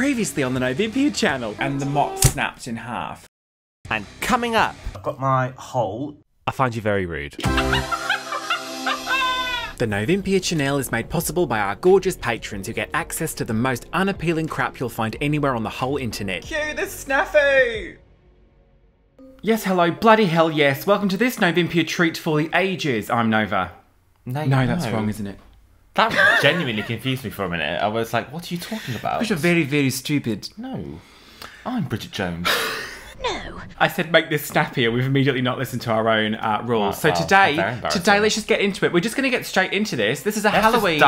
previously on the Novympia channel. And the mop snapped in half. And coming up, I've got my hole. I find you very rude. The Novympia channel is made possible by our gorgeous patrons who get access to the most unappealing crap you'll find anywhere on the whole internet. Cue the snafu! Yes, hello, bloody hell yes. Welcome to this Novympia treat for the ages. I'm Nova. No, that's wrong, isn't it? That genuinely confused me for a minute. I was like, what are you talking about? You're very, very stupid. No. I'm Bridget Jones. No. I said make this snappier. We've immediately not listened to our own rules. Oh, so today, let's just get into it. We're just going to get straight into this. This is a Halloween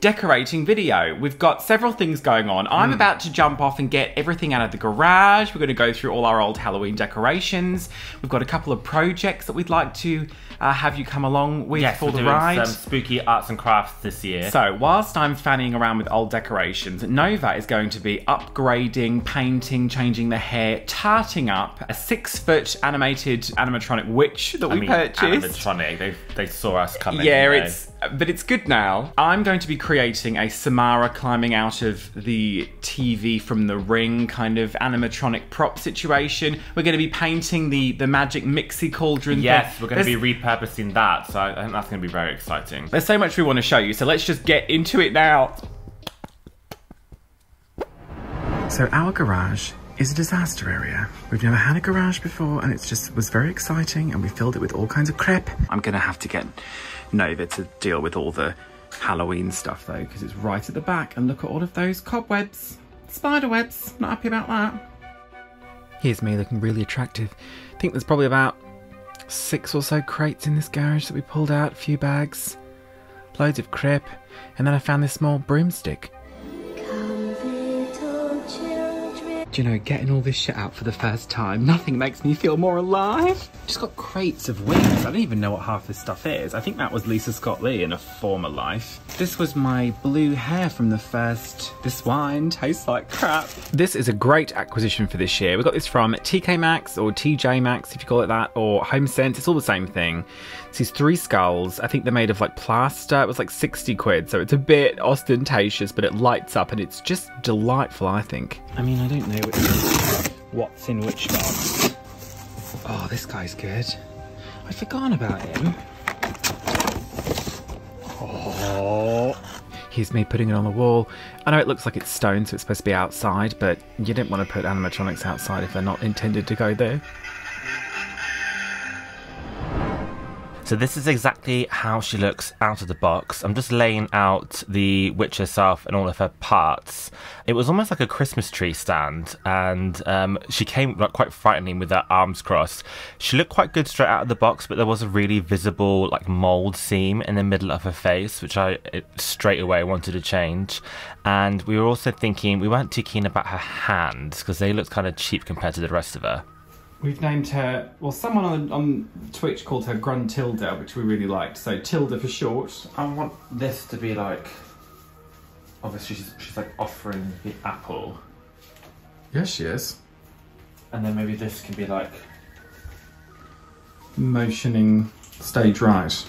decorating video. We've got several things going on. I'm about to jump off and get everything out of the garage. We're going to go through all our old Halloween decorations. We've got a couple of projects that we'd like to have you come along with for the ride. Yes, we're doing some spooky arts and crafts this year. So whilst I'm fanning around with old decorations, Nova is going to be upgrading, painting, changing the hair, tarting up a 6-foot animatronic witch that we purchased. Animatronic, they saw us coming. Yeah, but it's good now. I'm going to be creating a Samara climbing out of the TV from The Ring kind of animatronic prop situation. We're going to be painting the Magic Mixie cauldron. Yes, thing. We're going to be repurposing that, so I think that's going to be very exciting. There's so much we want to show you, so let's just get into it now. So our garage is a disaster area. We've never had a garage before and it just was very exciting and we filled it with all kinds of crap. I'm gonna have to get Nova to deal with all the Halloween stuff though, because it's right at the back and look at all of those cobwebs. Spider webs, not happy about that. Here's me looking really attractive. I think there's probably about 6 or so crates in this garage that we pulled out, a few bags, loads of crap, and then I found this small broomstick. You know, getting all this shit out for the first time, nothing makes me feel more alive. Just got crates of wigs. I don't even know what half this stuff is. I think that was Lisa Scott Lee in a former life. This was my blue hair from the first. This wine tastes like crap. This is a great acquisition for this year. We got this from TK Maxx or TJ Maxx, if you call it that, or HomeSense. It's all the same thing. It's these 3 skulls. I think they're made of like plaster. It was like 60 quid, so it's a bit ostentatious, but it lights up and it's just delightful, I think. I mean, I don't know what's in which box. Oh, this guy's good. I'd forgotten about him. Oh. Here's me putting it on the wall. I know it looks like it's stone, so it's supposed to be outside, but you don't want to put animatronics outside if they're not intended to go there. So this is exactly how she looks out of the box. I'm just laying out the witch herself and all of her parts. It was almost like a Christmas tree stand, and she came like quite frightening with her arms crossed. She looked quite good straight out of the box, but there was a really visible like mold seam in the middle of her face, which I straight away wanted to change. And we were also thinking we weren't too keen about her hands because they looked kind of cheap compared to the rest of her. We've named her, well, someone on Twitch called her Gruntilda, which we really liked, so Tilda for short. I want this to be like, obviously she's like offering the apple. Yes, she is. And then maybe this can be like motioning stage right.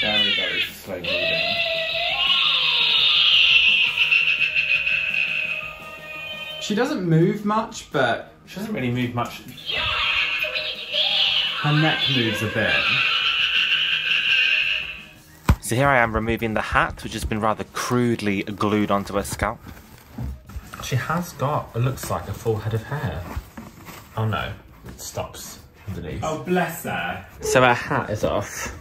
Very, very slow moving. She doesn't move much, but she doesn't really move much. Her neck moves a bit. So here I am removing the hat, which has been rather crudely glued onto her scalp. She has got, it looks like, a full head of hair. Oh no, it stops underneath. Oh, bless her. So her hat is off.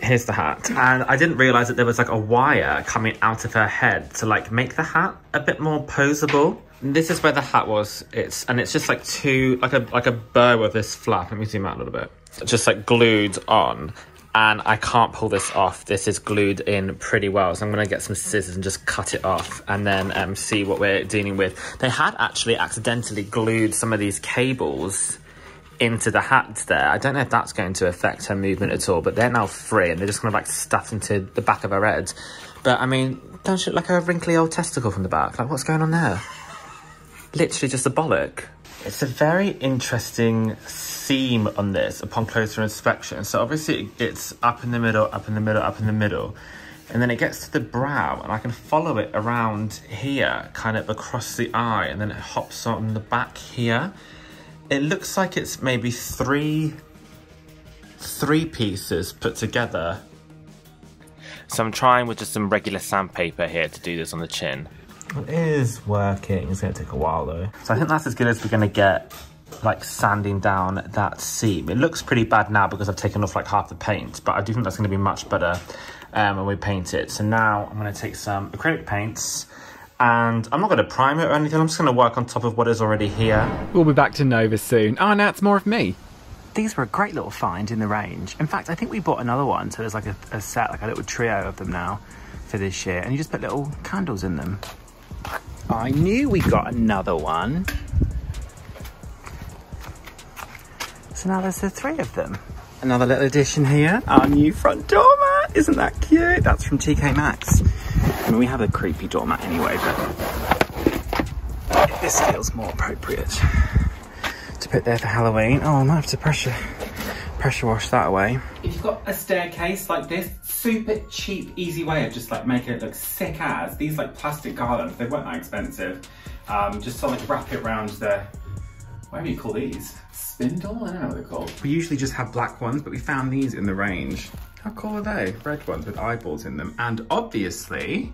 Here's the hat, and I didn't realise that there was like a wire coming out of her head to like make the hat a bit more posable. This is where the hat was. It's just like a bow of this flap. Let me zoom out a little bit. It's just like glued on, and I can't pull this off. This is glued in pretty well, so I'm gonna get some scissors and just cut it off, and then see what we're dealing with. They had actually accidentally glued some of these cables into the hat there. I don't know if that's going to affect her movement at all, but they're now free and they're just kind of like stuffed into the back of her head. But I mean, don't she look like a wrinkly old testicle from the back? Like, what's going on there? Literally just a bollock. It's a very interesting seam on this upon closer inspection. So obviously it's up in the middle, up in the middle, up in the middle. and then it gets to the brow, and I can follow it around here, kind of across the eye, and then it hops on the back here. It looks like it's maybe three pieces put together. So I'm trying with just some regular sandpaper here to do this on the chin. It is working. It's going to take a while though. So I think that's as good as we're going to get, like sanding down that seam. It looks pretty bad now because I've taken off like half the paint, but I do think that's going to be much better when we paint it. So now I'm going to take some acrylic paints, and I'm not going to prime it or anything. I'm just going to work on top of what is already here. We'll be back to Nova soon. Oh, now it's more of me. These were a great little find in the range. In fact, I think we bought another one. So there's like a set, like a little trio of them now for this year. And you just put little candles in them. I knew we got another one. So now there's the three of them. Another little addition here. Our new front doormat. Isn't that cute? That's from TK Maxx. I mean, we have a creepy doormat anyway, but this feels more appropriate to put there for Halloween. Oh, I might have to pressure wash that away. If you've got a staircase like this, super cheap, easy way of just like making it look sick as. These like plastic garlands, they weren't that expensive. Just to like wrap it around the, whatever you call these? Spindle? I don't know what they're called. We usually just have black ones, but we found these in the range. How cool are they? Red ones with eyeballs in them. And obviously,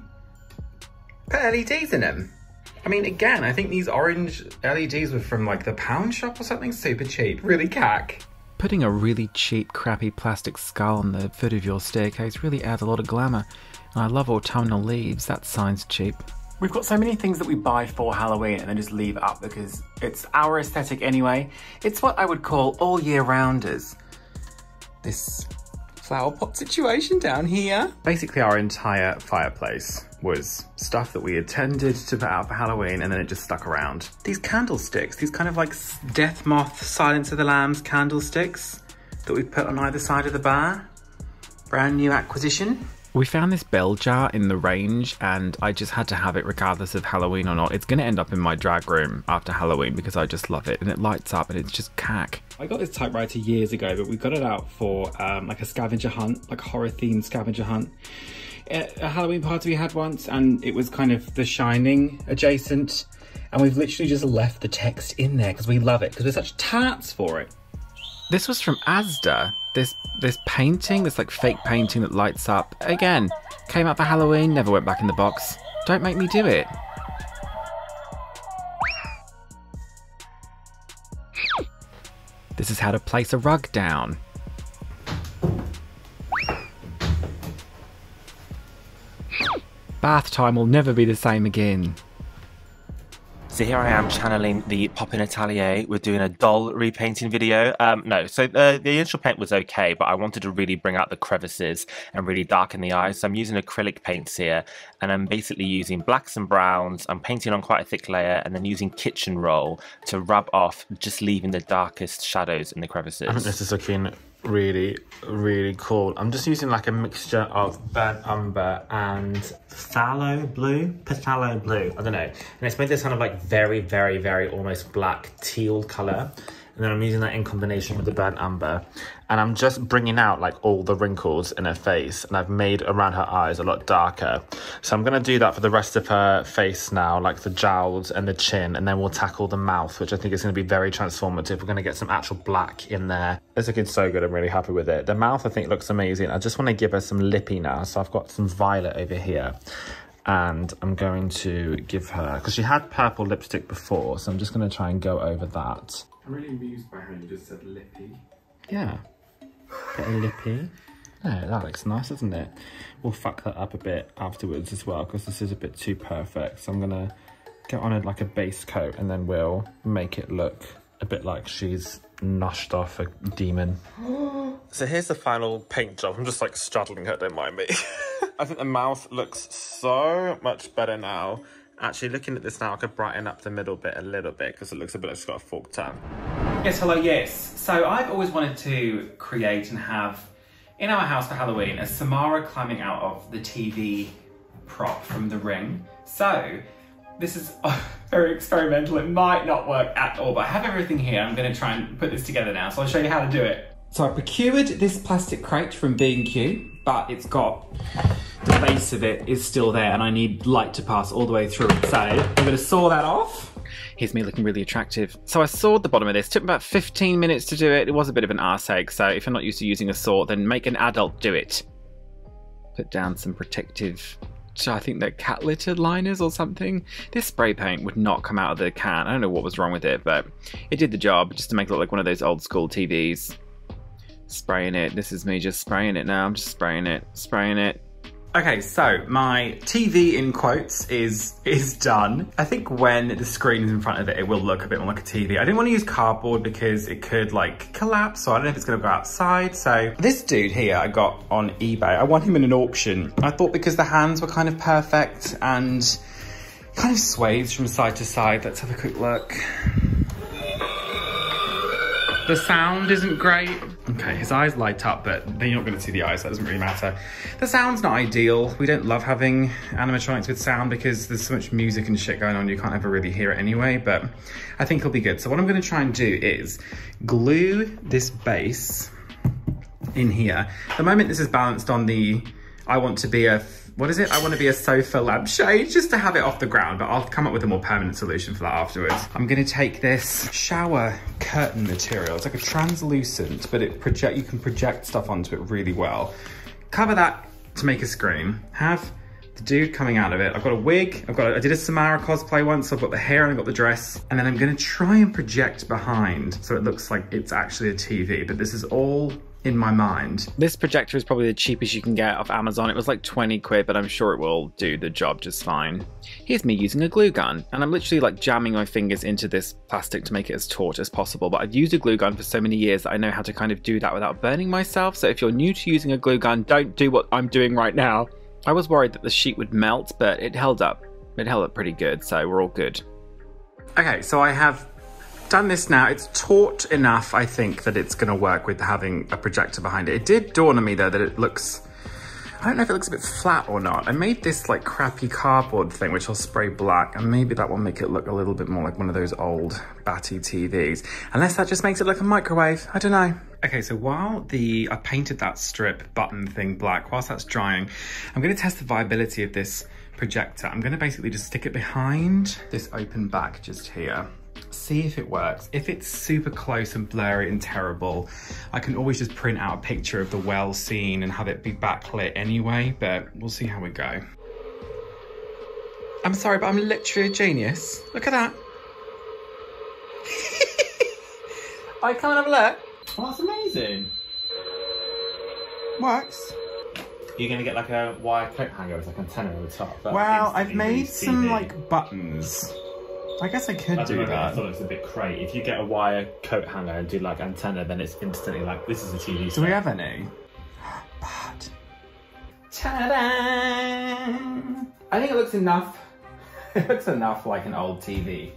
put LEDs in them. I mean, again, I think these orange LEDs were from like the pound shop or something. Super cheap, really cack. Putting a really cheap, crappy plastic skull on the foot of your staircase really adds a lot of glamour. And I love autumnal leaves, that sign's cheap. We've got so many things that we buy for Halloween and then just leave up because it's our aesthetic anyway. It's what I would call all year rounders. This flower pot situation down here. Basically our entire fireplace was stuff that we intended to put out for Halloween and then it just stuck around. These candlesticks, these kind of like Death Moth, Silence of the Lambs candlesticks that we put on either side of the bar. Brand new acquisition. We found this bell jar in the range and I just had to have it regardless of Halloween or not. It's going to end up in my drag room after Halloween because I just love it and it lights up and it's just cack. I got this typewriter years ago, but we got it out for like a scavenger hunt, like a horror themed scavenger hunt. At a Halloween party we had once and it was kind of The Shining adjacent and we've literally just left the text in there because we love it because we're such tarts for it. This was from Asda. This painting, this like fake painting that lights up. Again, came out for Halloween, never went back in the box. Don't make me do it. This is how to place a rug down. Bath time will never be the same again. So here I am channeling the Poppin' Atelier. We're doing a doll repainting video. So the initial paint was okay, but I wanted to really bring out the crevices and really darken the eyes. So I'm using acrylic paints here and I'm basically using blacks and browns. I'm painting on quite a thick layer and then using kitchen roll to rub off, just leaving the darkest shadows in the crevices. I think this is looking really, really cool. I'm just using like a mixture of burnt umber and phthalo blue, I don't know. And it's made this kind of like very, very, very almost black teal color. And then I'm using that in combination with the burnt umber. And I'm just bringing out like all the wrinkles in her face. And I've made around her eyes a lot darker. So I'm gonna do that for the rest of her face now, like the jowls and the chin, and then we'll tackle the mouth, which I think is gonna be very transformative. We're gonna get some actual black in there. It's looking so good, I'm really happy with it. The mouth I think looks amazing. I just wanna give her some lippy now. So I've got some violet over here. And I'm going to give her, because she had purple lipstick before, so I'm just gonna try and go over that. I'm really amused by how you just said lippy. Yeah, a bit of lippy. Yeah, that looks nice, doesn't it? We'll fuck that up a bit afterwards as well, because this is a bit too perfect. So I'm gonna get on it like a base coat and then we'll make it look a bit like she's noshed off a demon. So here's the final paint job. I'm just like straddling her, don't mind me. I think the mouth looks so much better now. Actually, looking at this now, I could brighten up the middle bit a little bit because it looks a bit like it's got a forked tongue. Yes, hello, yes. So I've always wanted to create and have in our house for Halloween a Samara climbing out of the TV prop from The Ring. So this is very experimental. It might not work at all, but I have everything here. I'm going to try and put this together now. So I'll show you how to do it. So I procured this plastic crate from B&Q, but it's got the base of it is still there and I need light to pass all the way through it. So I'm going to saw that off. Here's me looking really attractive. So I sawed the bottom of this. Took about 15 minutes to do it. It was a bit of an arse egg, so if you're not used to using a saw, then make an adult do it. Put down some protective, I think they're cat litter liners or something. This spray paint would not come out of the can. I don't know what was wrong with it, but it did the job just to make it look like one of those old school TVs. Spraying it. This is me just spraying it now. I'm just spraying it, spraying it. Okay, so my TV in quotes is done. I think when the screen is in front of it, it will look a bit more like a TV. I didn't want to use cardboard because it could like collapse, so I don't know if it's gonna go outside. So this dude here I got on eBay. I won him in an auction. I thought because the hands were kind of perfect and kind of sways from side to side. Let's have a quick look. The sound isn't great. Okay, his eyes light up, but you're not gonna see the eyes, so that doesn't really matter. The sound's not ideal. We don't love having animatronics with sound because there's so much music and shit going on, you can't ever really hear it anyway, but I think it'll be good. So what I'm gonna try and do is glue this base in here. At the moment this is balanced on the, I want to be a, what is it? I want to be a sofa lampshade, just to have it off the ground, but I'll come up with a more permanent solution for that afterwards. I'm gonna take this shower curtain material. It's like a translucent, but it project, you can project stuff onto it really well. Cover that to make a screen. Have the dude coming out of it. I've got a wig, I did a Samara cosplay once, so I've got the hair and I've got the dress, and then I'm gonna try and project behind so it looks like it's actually a TV, but this is all in my mind. This projector is probably the cheapest you can get off Amazon. It was like 20 quid, but I'm sure it will do the job just fine. Here's me using a glue gun, and I'm literally like jamming my fingers into this plastic to make it as taut as possible, but I've used a glue gun for so many years that I know how to kind of do that without burning myself, so if you're new to using a glue gun, don't do what I'm doing right now. I was worried that the sheet would melt, but it held up. It held up pretty good, so we're all good. Okay, so I have done this now. It's taut enough, I think, that it's gonna work with having a projector behind it. It did dawn on me though that it looks, I don't know if it looks a bit flat or not. I made this like crappy cardboard thing which I'll spray black, and maybe that will make it look a little bit more like one of those old batty TVs. Unless that just makes it look a microwave, I don't know. Okay, so while I painted that strip button thing black, whilst that's drying, I'm gonna test the viability of this projector. I'm gonna basically just stick it behind this open back just here. See if it works. If it's super close and blurry and terrible, I can always just print out a picture of the well scene and have it be backlit anyway, but we'll see how we go. I'm sorry, but I'm literally a genius. Look at that. I can't have a look. Well, that's amazing. Works. You're gonna get like a wire coat hanger with like an antenna on the top. Well, I've made some like buttons. I guess I could do that. I thought it was a bit crazy. If you get a wire coat hanger and do like antenna, then it's instantly like, this is a TV set. Do we have any? But... ta-da! I think it looks enough. It looks enough like an old TV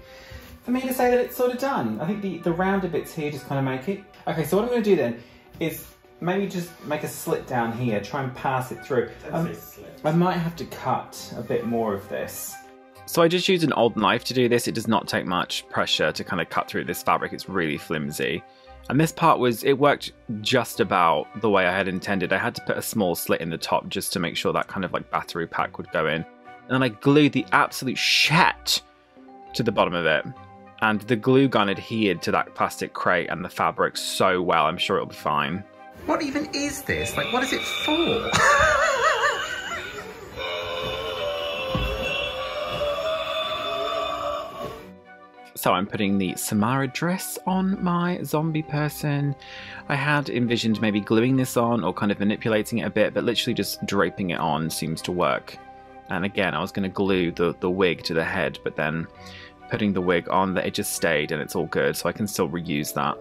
for me to say that it's sort of done. I think the rounder bits here just kind of make it. Okay, so what I'm going to do then is maybe just make a slit down here, try and pass it through. I might have to cut a bit more of this. So I just used an old knife to do this. It does not take much pressure to kind of cut through this fabric. It's really flimsy. And this part was, it worked just about the way I had intended. I had to put a small slit in the top just to make sure that kind of like battery pack would go in. And then I glued the absolute shit to the bottom of it. And the glue gun adhered to that plastic crate and the fabric so well. I'm sure it'll be fine. What even is this? Like, what is it for? So I'm putting the Samara dress on my zombie person. I had envisioned maybe gluing this on or kind of manipulating it a bit, but literally just draping it on seems to work. And again, I was going to glue the wig to the head, but then putting the wig on, that it just stayed and it's all good, so I can still reuse that.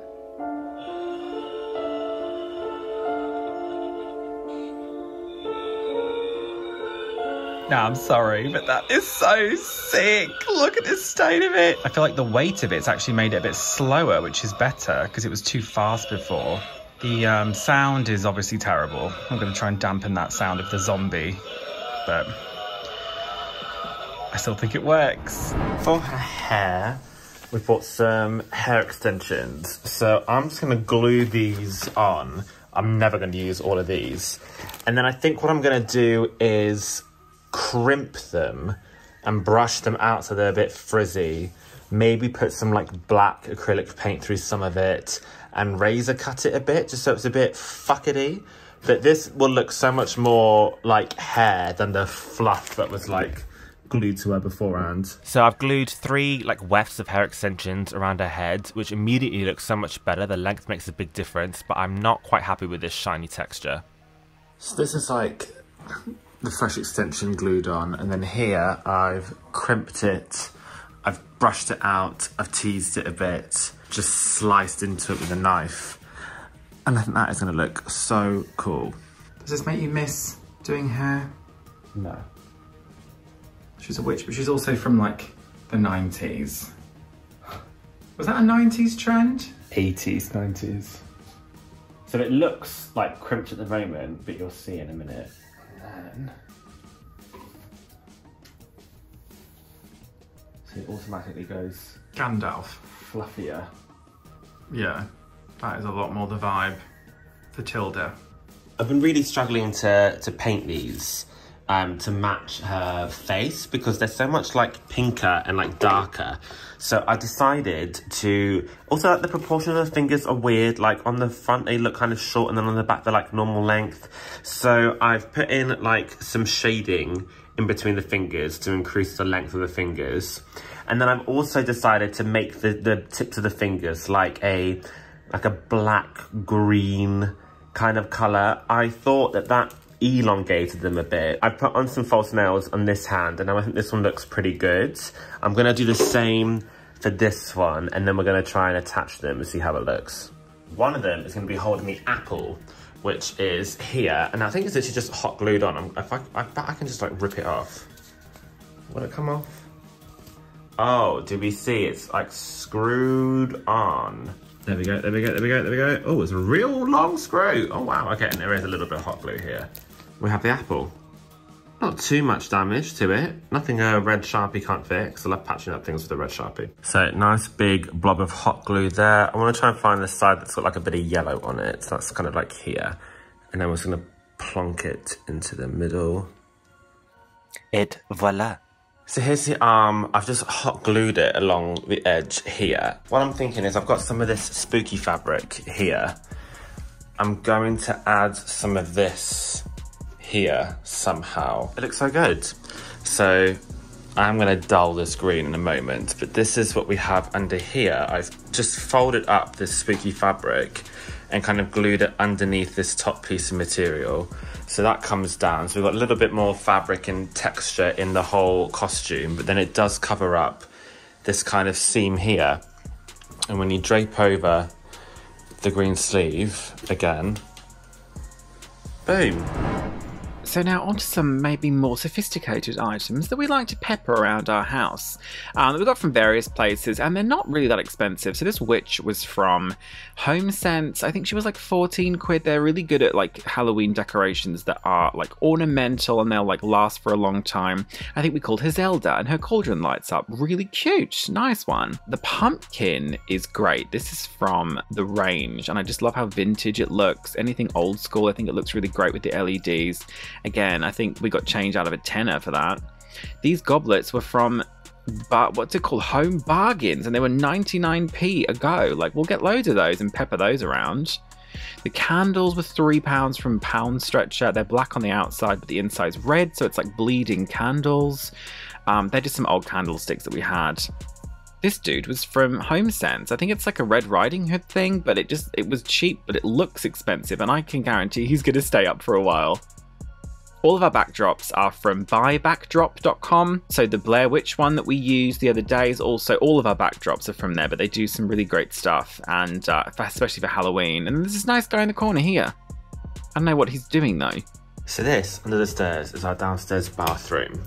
No, I'm sorry, but that is so sick. Look at the state of it. I feel like the weight of it's actually made it a bit slower, which is better because it was too fast before. The sound is obviously terrible. I'm going to try and dampen that sound of the zombie, but I still think it works. For her hair, we bought some hair extensions. So I'm just going to glue these on. I'm never going to use all of these. And then I think what I'm going to do is crimp them and brush them out so they're a bit frizzy. Maybe put some like black acrylic paint through some of it and razor cut it a bit just so it's a bit fuckety. But this will look so much more like hair than the fluff that was like glued to her beforehand. So I've glued three like wefts of hair extensions around her head, which immediately looks so much better. The length makes a big difference, but I'm not quite happy with this shiny texture. So this is like the fresh extension glued on, and then here I've crimped it, I've brushed it out, I've teased it a bit, just sliced into it with a knife. And I think that is gonna look so cool. Does this make you miss doing hair? No. She's a witch, but she's also from like the 90s. Was that a 90s trend? 80s, 90s. So it looks like crimped at the moment, but you'll see in a minute. And then, so it automatically goes Gandalf. Fluffier. Yeah, that is a lot more the vibe for Tilda. I've been really struggling to paint these. To match her face because they're so much like pinker and like darker. So I decided to, also like the proportion of the fingers are weird, like on the front they look kind of short and then on the back they're like normal length. So I've put in like some shading in between the fingers to increase the length of the fingers. And then I've also decided to make the tips of the fingers like a black green kind of color. I thought that elongated them a bit. I put on some false nails on this hand and now I think this one looks pretty good. I'm gonna do the same for this one and then we're gonna try and attach them and see how it looks. One of them is gonna be holding the apple, which is here, and I think it's literally just hot glued on. I can just like rip it off. Will it come off? Oh, do we see? It's like screwed on. There we go, there we go, there we go, there we go. Oh, it's a real long screw. Oh wow, okay, and there is a little bit of hot glue here. We have the apple. Not too much damage to it. Nothing a red Sharpie can't fix. I love patching up things with a red Sharpie. So nice big blob of hot glue there. I want to try and find the side that's got like a bit of yellow on it. So that's kind of like here. And then we're just going to plonk it into the middle. Et voila. So here's the arm. I've just hot glued it along the edge here. What I'm thinking is I've got some of this spooky fabric here. I'm going to add some of this here somehow. It looks so good. So I'm gonna dull this green in a moment, but this is what we have under here. I've just folded up this spooky fabric and kind of glued it underneath this top piece of material. So that comes down. So we've got a little bit more fabric and texture in the whole costume, but then it does cover up this kind of seam here. And when you drape over the green sleeve again, boom. So now onto some maybe more sophisticated items that we like to pepper around our house. That we got from various places and they're not really that expensive. So this witch was from HomeSense. I think she was like 14 quid. They're really good at like Halloween decorations that are like ornamental and they'll like last for a long time. I think we called her Zelda and her cauldron lights up. Really cute, nice one. The pumpkin is great. This is from The Range and I just love how vintage it looks. Anything old school, I think it looks really great with the LEDs. Again, I think we got change out of a tenner for that. These goblets were from, what's it called? Home Bargains, and they were 99p a go. Like, we'll get loads of those and pepper those around. The candles were £3 from Pound Stretcher. They're black on the outside, but the inside's red, so it's like bleeding candles. They're just some old candlesticks that we had. This dude was from HomeSense. I think it's like a Red Riding Hood thing, but it was cheap, but it looks expensive, and I can guarantee he's gonna stay up for a while. All of our backdrops are from buybackdrop.com. So the Blair Witch one that we used the other day is also, all of our backdrops are from there, but they do some really great stuff, and especially for Halloween. And there's this nice guy in the corner here. I don't know what he's doing though. So this, under the stairs, is our downstairs bathroom.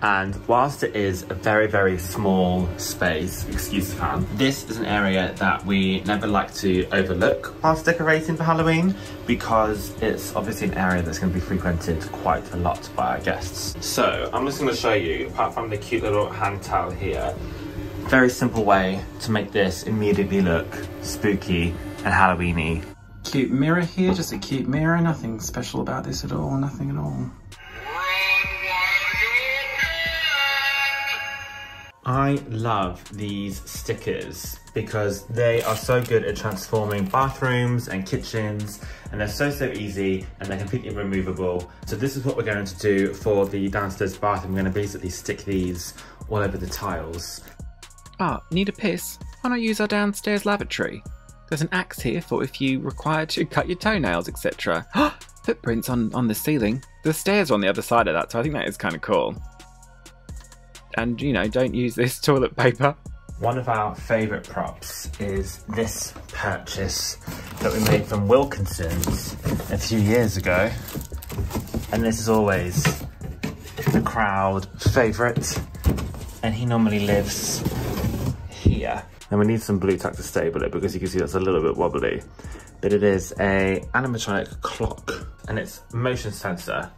And whilst it is a very, very small space, excuse the fan, this is an area that we never like to overlook whilst decorating for Halloween, because it's obviously an area that's going to be frequented quite a lot by our guests. So I'm just going to show you, apart from the cute little hand towel here, a very simple way to make this immediately look spooky and Halloween-y. cute mirror here, just a cute mirror, nothing special about this at all, nothing at all. I love these stickers because they are so good at transforming bathrooms and kitchens, and they're so, so easy, and they're completely removable. So this is what we're going to do for the downstairs bathroom. We're going to basically stick these all over the tiles. Ah, need a piss? Why not use our downstairs lavatory? There's an axe here for if you require to cut your toenails, etc. Footprints on the ceiling. The stairs are on the other side of that, so I think that is kind of cool. And, you know, don't use this toilet paper. One of our favourite props is this purchase that we made from Wilkinson's a few years ago. And this is always the crowd favourite. And he normally lives here. And we need some blue tack to stable it because you can see that's a little bit wobbly. But it is an animatronic clock and it's motion sensor.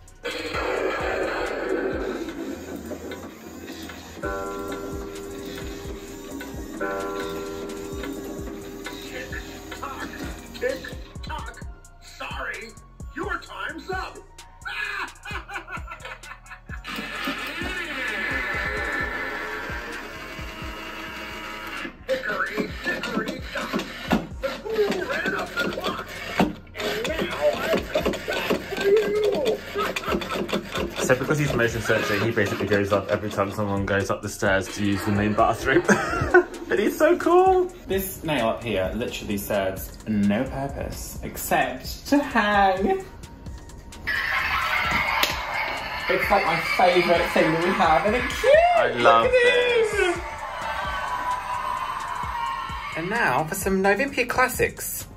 So because he's motion sensor, he basically goes up every time someone goes up the stairs to use the main bathroom. But he's so cool! This nail up here literally serves no purpose except to hang. It's like my favourite thing that we have, and it's cute! I love this! And now for some Novympia classics.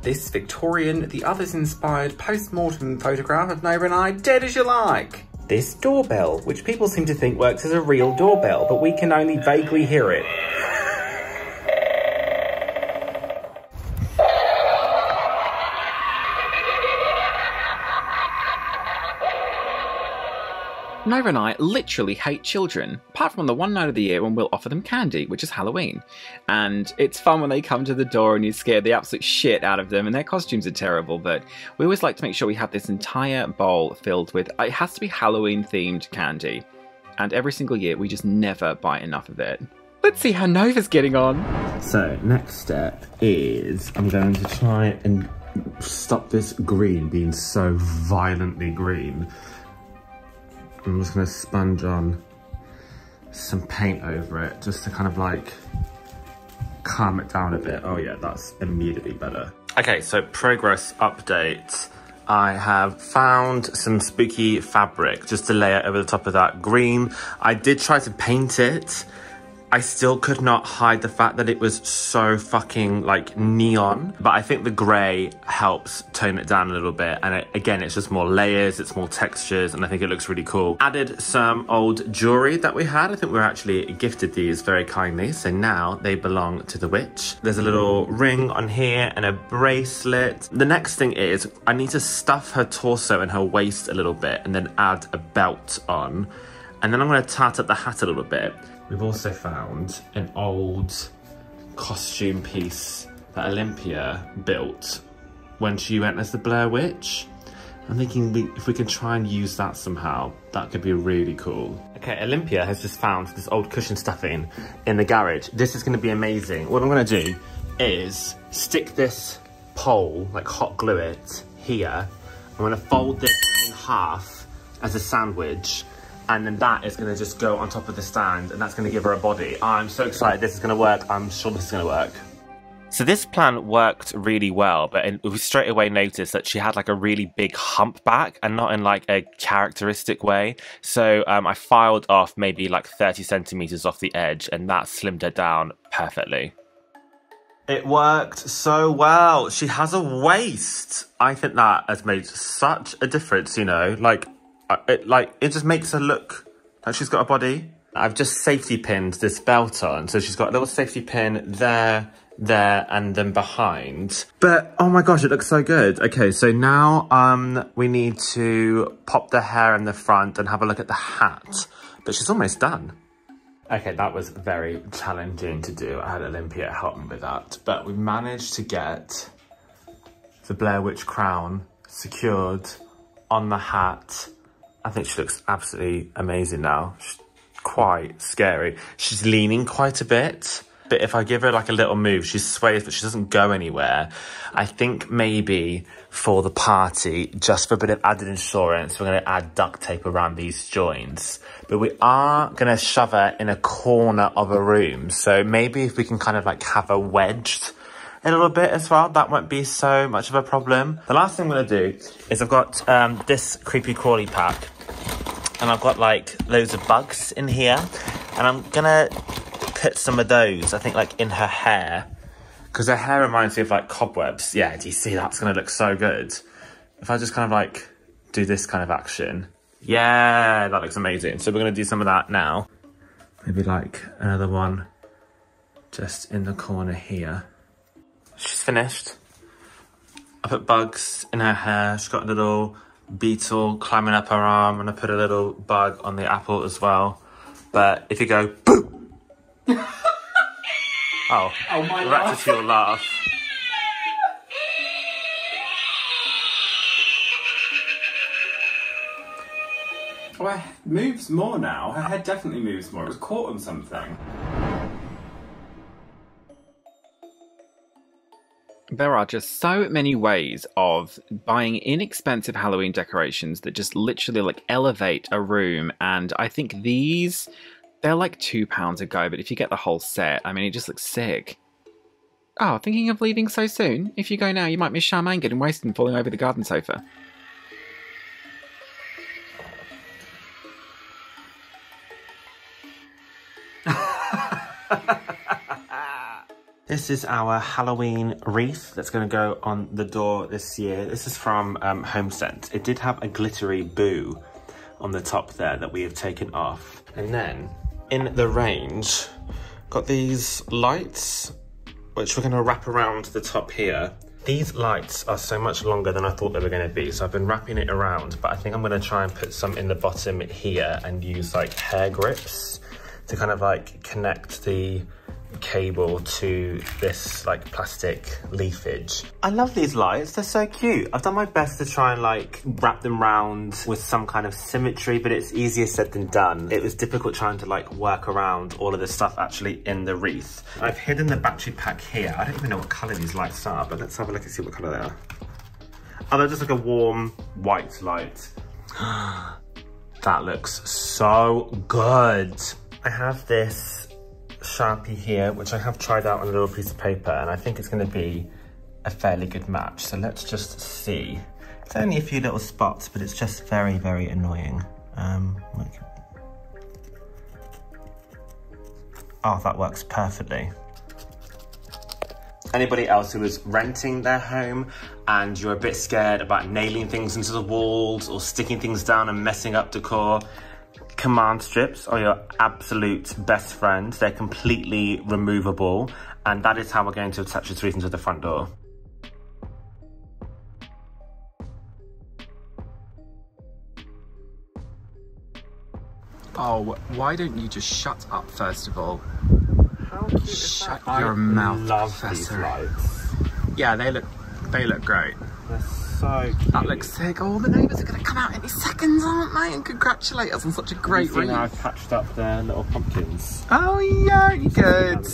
This Victorian, the others-inspired post-mortem photograph of Nova and I, dead as you like. This doorbell, which people seem to think works as a real doorbell, but we can only vaguely hear it. Nova and I literally hate children, apart from the one night of the year when we'll offer them candy, which is Halloween. And it's fun when they come to the door and you scare the absolute shit out of them, and their costumes are terrible, but we always like to make sure we have this entire bowl filled with, it has to be Halloween-themed candy. And every single year, we just never buy enough of it. Let's see how Nova's getting on. So, next step is I'm going to try and stop this green being so violently green. I'm just going to sponge on some paint over it just to kind of like calm it down a bit. Oh yeah, that's immediately better. Okay, so progress update. I have found some spooky fabric just to layer over the top of that green. I did try to paint it. I still could not hide the fact that it was so fucking like neon, but I think the grey helps tone it down a little bit. And it, again, it's just more layers, it's more textures, and I think it looks really cool. Added some old jewellery that we had. I think we were actually gifted these very kindly, so now they belong to the witch. There's a little ring on here and a bracelet. The next thing is I need to stuff her torso and her waist a little bit and then add a belt on. And then I'm going to tart up the hat a little bit. We've also found an old costume piece that Olympia built when she went as the Blair Witch. I'm thinking if we can try and use that somehow, that could be really cool. Okay, Olympia has just found this old cushion stuffing in the garage. This is going to be amazing. What I'm going to do is stick this pole, like hot glue it, here. I'm going to fold this in half as a sandwich. And then that is going to just go on top of the stand, and that's going to give her a body. I'm so excited this is going to work. I'm sure this is going to work. So this plan worked really well, but we straight away noticed that she had like a really big hump back, and not in like a characteristic way. So I filed off maybe like 30 centimeters off the edge, and that slimmed her down perfectly. It worked so well. She has a waist. I think that has made such a difference, you know, it just makes her look like she's got a body. I've just safety pinned this belt on, so she's got a little safety pin there, and then behind. But oh my gosh, it looks so good. Okay, so now we need to pop the hair in the front and have a look at the hat. But she's almost done. Okay, that was very challenging to do. I had Olympia help me with that, but we managed to get the Blair Witch crown secured on the hat. I think she looks absolutely amazing now. She's quite scary. She's leaning quite a bit, but if I give her like a little move, she sways, but she doesn't go anywhere. I think maybe for the party, just for a bit of added insurance, we're going to add duct tape around these joints. But we are going to shove her in a corner of a room. So maybe if we can kind of like have her wedged a little bit as well, that won't be so much of a problem. The last thing I'm going to do is I've got this creepy crawly pack. And I've got like loads of bugs in here. And I'm going to put some of those, I think, like in her hair, because her hair reminds me of like cobwebs. Yeah, do you see? That's gonna look so good if I just kind of like do this kind of action. Yeah, that looks amazing. So we're gonna do some of that now. Maybe like another one just in the corner here. She's finished. I put bugs in her hair. She's got a little beetle climbing up her arm, and I put a little bug on the apple as well. But if you go boop. Oh my God. That's your laugh. Well, her moves more now. Her head definitely moves more. It was caught on something. There are just so many ways of buying inexpensive Halloween decorations that just literally like elevate a room, and I think these, they're like £2 a go, but if you get the whole set, I mean, it just looks sick. Oh, thinking of leaving so soon? If you go now, you might miss Charmaine getting wasted and falling over the garden sofa. This is our Halloween wreath that's going to go on the door this year. This is from HomeSense. It did have a glittery boo on the top there that we have taken off. And then in the range, got these lights, which we're going to wrap around the top here. These lights are so much longer than I thought they were going to be, so I've been wrapping it around, but I think I'm going to try and put some in the bottom here and use like hair grips to kind of like connect the cable to this like plastic leafage. I love these lights, they're so cute. I've done my best to try and like wrap them round with some kind of symmetry, but it's easier said than done. It was difficult trying to like work around all of this stuff actually in the wreath. I've hidden the battery pack here. I don't even know what colour these lights are, but let's have a look and see what colour they are. Oh, they're just like a warm white light. That looks so good. I have this Sharpie here, which I have tried out on a little piece of paper, and I think it's going to be a fairly good match. So let's just see. It's only a few little spots, but it's just very, very annoying. Oh, that works perfectly. Anybody else who is renting their home and you're a bit scared about nailing things into the walls or sticking things down and messing up decor, command strips are your absolute best friend. They're completely removable, and that is how we're going to attach the wreath into the front door. Oh, why don't you just shut up first of all? How cute is that? Shut your mouth, Professor. I love these lights. Yeah, they look great. They're so cute. That looks sick. All the neighbours are going to come out any seconds, aren't they? And congratulate us on such a great wreath. Now I've patched up their little pumpkins. Oh yeah, you good.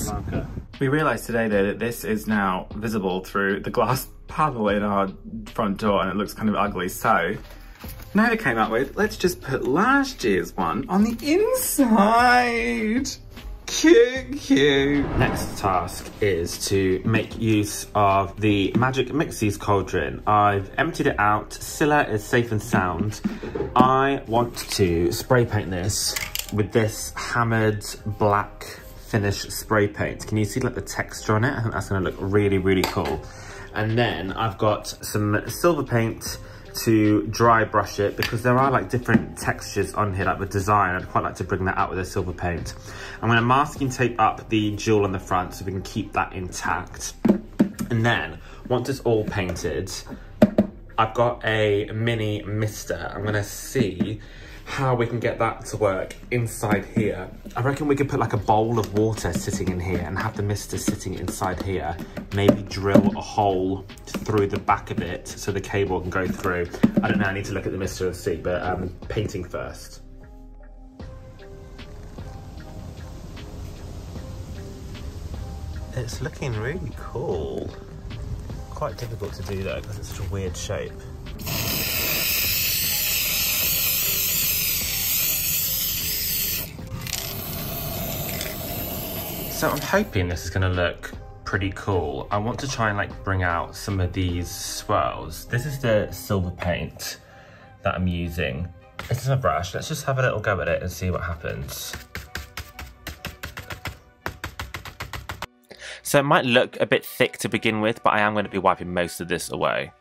We realised today though that this is now visible through the glass panel in our front door, and it looks kind of ugly. So now we came up with, let's just put last year's one on the inside. Cute. Next task is to make use of the Magic Mixies cauldron. I've emptied it out. Scylla is safe and sound. I want to spray paint this with this hammered black finish spray paint. Can you see like the texture on it? I think that's gonna look really, really cool. And then I've got some silver paint to dry brush it, because there are like different textures on here, like the design. I'd quite like to bring that out with a silver paint. I'm going to masking tape up the jewel on the front so we can keep that intact. And then once it's all painted, I've got a mini mister. I'm going to see how we can get that to work inside here. I reckon we could put like a bowl of water sitting in here and have the mister sitting inside here. Maybe drill a hole through the back of it so the cable can go through. I don't know, I need to look at the mister and see, but painting first. It's looking really cool. Quite difficult to do though because it's such a weird shape. So I'm hoping this is going to look pretty cool. I want to try and like bring out some of these swirls. This is the silver paint that I'm using. This is my brush. Let's just have a little go at it and see what happens. So it might look a bit thick to begin with, but I am going to be wiping most of this away.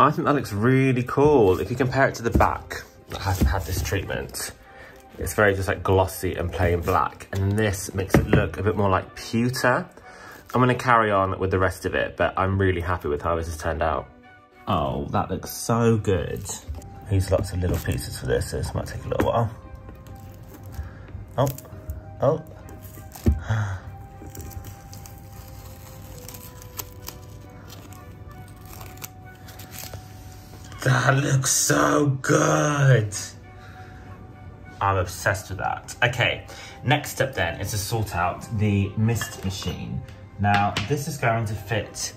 I think that looks really cool. If you compare it to the back that hasn't had this treatment, it's very just like glossy and plain black, and this makes it look a bit more like pewter. I'm going to carry on with the rest of it, but I'm really happy with how this has turned out. Oh, that looks so good. I use lots of little pieces for this, so this might take a little while. Oh, oh. That looks so good. I'm obsessed with that. Okay, next step then is to sort out the mist machine. Now, this is going to fit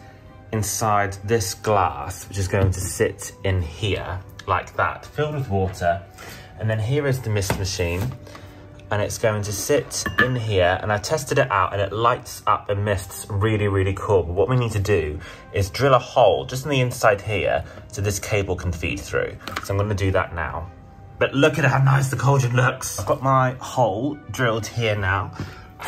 inside this glass, which is going to sit in here, like that, filled with water. And then here is the mist machine, and it's going to sit in here, and I tested it out, and it lights up and mists really, really cool. But what we need to do is drill a hole just in the inside here so this cable can feed through. So I'm gonna do that now. But look at how nice the cauldron looks. I've got my hole drilled here now.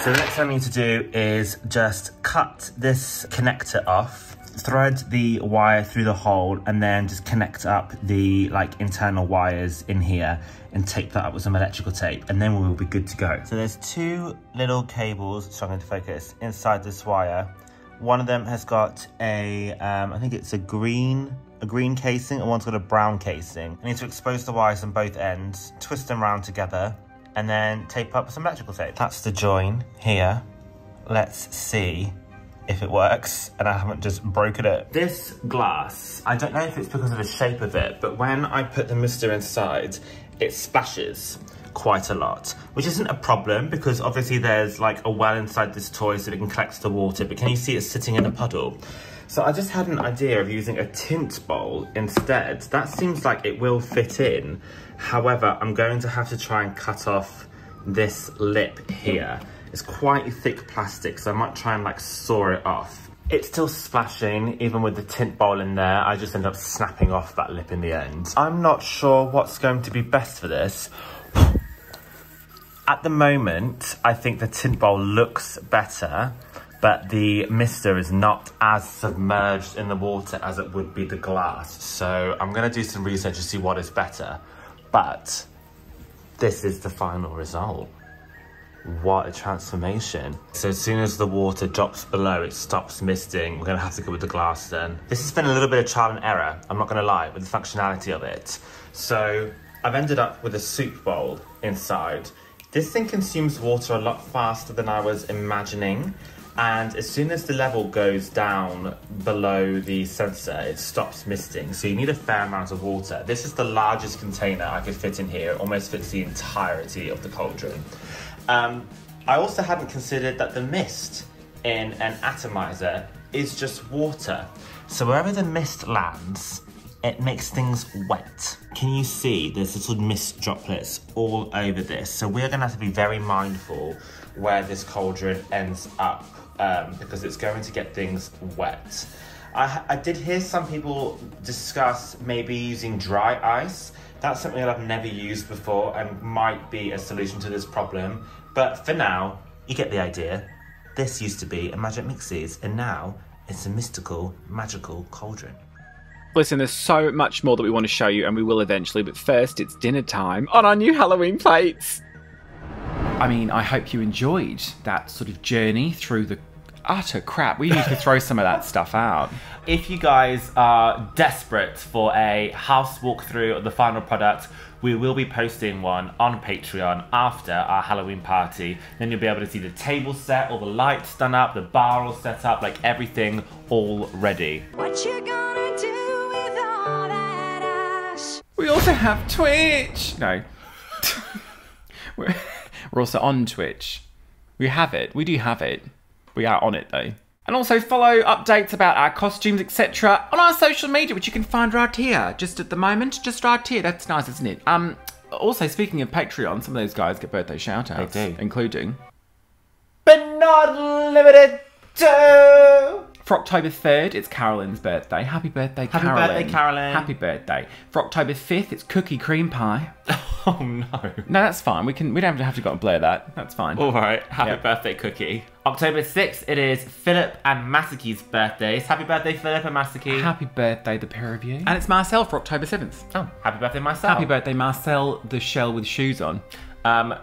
So the next thing I need to do is just cut this connector off, thread the wire through the hole, and then just connect up the like internal wires in here and tape that up with some electrical tape, and then we'll be good to go. So there's two little cables, so I'm going to focus, inside this wire. One of them has got a, I think it's a green casing, and one's got a brown casing. I need to expose the wires on both ends, twist them round together, and then tape up with some electrical tape. That's the join here. Let's see if it works, and I haven't just broken it. This glass, I don't know if it's because of the shape of it, but when I put the mister inside, it splashes quite a lot, which isn't a problem because obviously there's like a well inside this toy so it can collect the water, but can you see it sitting in a puddle? So I just had an idea of using a tint bowl instead. That seems like it will fit in. However, I'm going to have to try and cut off this lip here. It's quite thick plastic, so I might try and like saw it off. It's still splashing, even with the tint bowl in there. I just end up snapping off that lip in the end. I'm not sure what's going to be best for this. At the moment, I think the tint bowl looks better, but the mister is not as submerged in the water as it would be the glass. So I'm gonna do some research to see what is better, but this is the final result. What a transformation. So as soon as the water drops below, it stops misting. We're gonna have to go with the glass then. This has been a little bit of trial and error, I'm not gonna lie, with the functionality of it. So I've ended up with a soup bowl inside. This thing consumes water a lot faster than I was imagining. And as soon as the level goes down below the sensor, it stops misting. So you need a fair amount of water. This is the largest container I could fit in here. It almost fits the entirety of the cauldron. I also hadn't considered that the mist in an atomizer is just water. So wherever the mist lands, it makes things wet. Can you see there's little mist droplets all over this? So we're gonna have to be very mindful where this cauldron ends up. Because it's going to get things wet. I did hear some people discuss maybe using dry ice. That's something that I've never used before and might be a solution to this problem. But for now, you get the idea. This used to be a Magic Mixies, and now it's a mystical, magical cauldron. Listen, there's so much more that we want to show you, and we will eventually, but first it's dinner time on our new Halloween plates. I mean, I hope you enjoyed that sort of journey through the utter crap. We need to throw some of that stuff out. If you guys are desperate for a house walkthrough of the final product, we will be posting one on Patreon after our Halloween party. Then you'll be able to see the table set, all the lights done up, the bar all set up, like everything all ready. What you gonna do with all that ash? We also have Twitch! No. We're also on Twitch. We have it. We do have it. We are on it though. And also follow updates about our costumes, etc. on our social media, which you can find right here. Just at the moment, just right here. That's nice, isn't it? Also, speaking of Patreon, some of those guys get birthday shout-outs. They do. Including... but not limited to... For October 3rd, it's Carolyn's birthday. Happy birthday, Carolyn. Happy birthday, Carolyn. Happy birthday. For October 5th, it's Cookie Cream Pie. Oh, no. No, that's fine. We don't have to go and blur that. That's fine. All right. Happy birthday, Cookie. October 6th, it is Philip and Masaki's birthdays. Happy birthday, Philip and Masaki. Happy birthday, the pair of you. And it's Marcel for October 7th. Oh, happy birthday, Marcel. Happy birthday, Marcel, the shell with shoes on. Oh,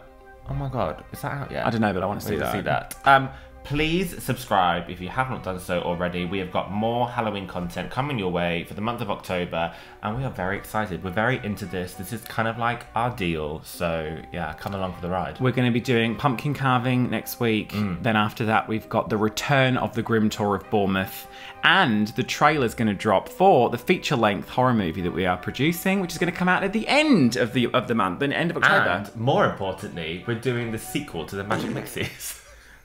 my God. Is that out yet? I don't know, but I want to see that. Please subscribe if you have not done so already. We have got more Halloween content coming your way for the month of October, and we are very excited. We're very into this. This is kind of like our deal, so yeah, come along for the ride. We're going to be doing pumpkin carving next week. Then after that, we've got the return of the Grim Tour of Bournemouth, and the trailer's going to drop for the feature-length horror movie that we are producing, which is going to come out at the end of the month, the end of October. And more importantly, we're doing the sequel to the Magic Mixies.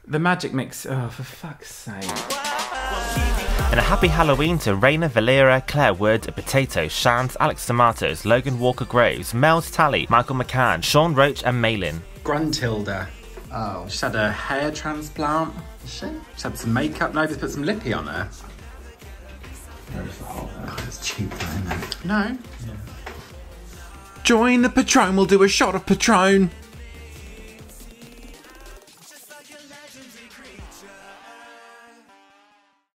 The Magic Mix, oh, for fuck's sake. And a happy Halloween to Raina Valera, Claire Wood, Potato, Shant, Alex Tomatos, Logan Walker-Groves, Mel Talley, Michael McCann, Sean Roach and Malin. Gruntilda. Oh, she's had a hair transplant. Is she? She's had some makeup, no, just put some lippy on her. Oh, it's cheap, isn't it? No. Yeah. Join the Patron, we'll do a shot of Patron.